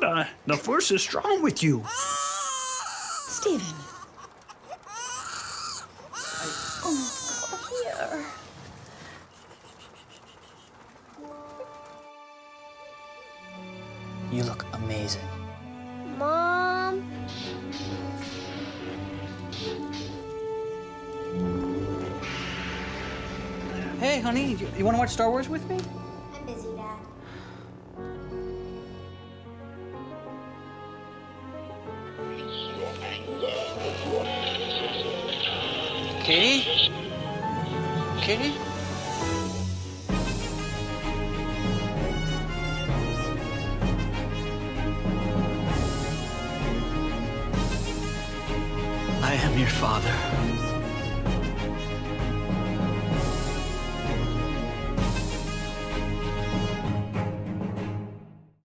Yoda, the Force is strong with you. Steven. Oh, here. You look amazing. Mom. Hey, honey, you want to watch Star Wars with me? I'm busy, Dad. Katie? Katie? I am your father.